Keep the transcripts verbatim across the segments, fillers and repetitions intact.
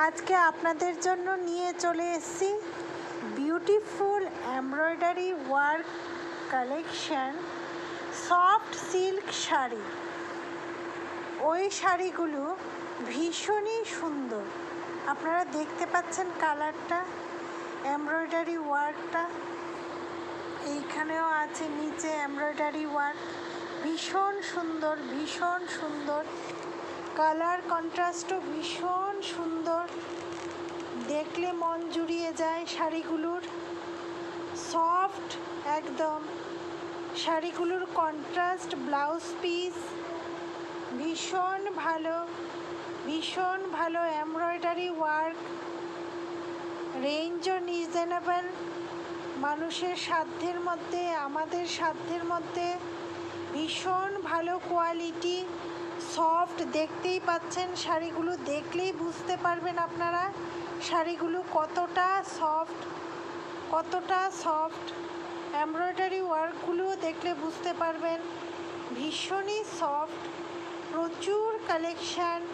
आज के आपनादेर जोन्नो निये चले एसेछी ब्यूटीफुल एम्ब्रॉयडारी वार्क कलेक्शन सफ्ट सिल्क शाड़ी। ओई शाड़ीगुलो भीषण ही सुंदर, आपनारा देखते पाच्छेन कलरटा एम्ब्रॉयडारी वार्कटा एइखानेও आछे, नीचे एम्ब्रॉयडारी वार्क भीषण सुंदर भीषण सुंदर, कलर कन्ट्रास्टो भीषण सुंदर, देखले मन जुड़िए जाए। शाड़ीगुलुर सफ्ट एकदम, शाड़ीगुलुर कन्ट्रास्ट ब्लाउज पिस भीषण भालो भीषण भालो, एम्ब्रॉयडारी वार्क, रेंजो रिजनेबल, मानुषेर साध्येर मध्य आमादेर साध्येर मध्य, भीषण भालो क्वालिटी, सफ्ट। देखते ही पाच्छेन शाड़ीगुलो, देखले ही बुझते पारबेन आपनारा शाड़ीगुलो कतटा सफ्ट कतटा सफ्ट, एम्ब्रॉयडारी वार्कगुलो देखले बुझते पारबेन भीषण ही सफ्ट। प्रचुर कलेक्शन,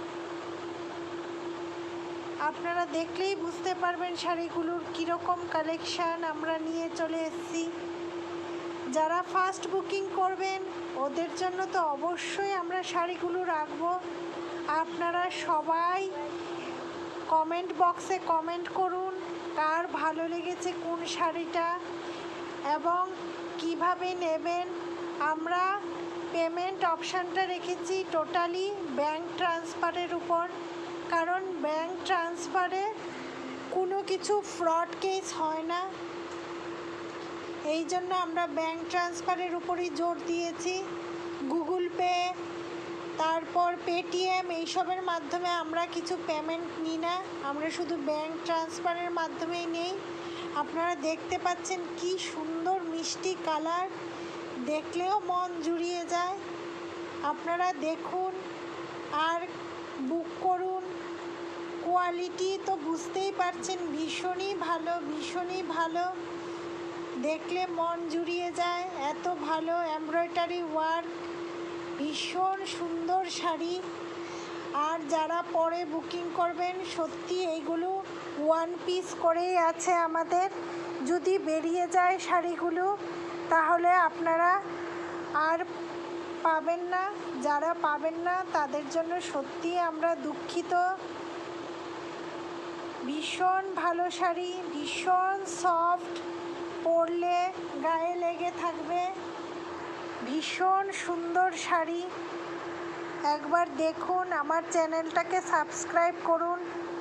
आपनारा देखले ही बुझते पारबेन शाड़ीगुलोर किरकम कलेक्शन आमरा निये चले एसेछी। যারা ফার্স্ট বুকিং করবেন ওদের জন্য তো অবশ্যই আমরা শাড়িগুলো রাখবো। আপনারা সবাই কমেন্ট বক্সে কমেন্ট করুন কার ভালো লেগেছে কোন শাড়িটা এবং কিভাবে নেবেন। আমরা পেমেন্ট অপশানটা রেখেছি টোটালি ব্যাংক ট্রান্সফারের উপর, কারণ ব্যাংক ট্রান্সফারে কোনো কিছু ফ্রড কেস হয় না, এই জন্য আমরা ব্যাংক ট্রান্সফারের উপরই জোর দিয়েছি। গুগল পে, তারপর পেটিএম, এইসবের মাধ্যমে আমরা কিছু পেমেন্ট নিই না, আমরা শুধু ব্যাংক ট্রান্সফারের মাধ্যমেই নেই। আপনারা দেখতে পাচ্ছেন কি সুন্দর মিষ্টি কালার, দেখলেও মন জুড়িয়ে যায়। আপনারা দেখুন আর বুক করুন, কোয়ালিটি তো বুঝতেই পারছেন ভীষণই ভালো ভীষণই ভালো, দেখলে মন জুড়িয়ে যায়। এত ভালো এমব্রয়ডারি ওয়ার্ক, ভীষণ সুন্দর শাড়ি। আর যারা পরে বুকিং করবেন সত্যি এইগুলো ওয়ান পিস করেই আছে আমাদের, যদি বেরিয়ে যায় শাড়িগুলো তাহলে আপনারা আর পাবেন না। যারা পাবেন না তাদের জন্য সত্যি আমরা দুঃখিত। ভীষণ ভালো শাড়ি, ভীষণ সফট, পরলে গায়ে লেগে থাকবে, ভীষণ সুন্দর শাড়ি। একবার দেখুন, আমার চ্যানেলটাকে সাবস্ক্রাইব করুন।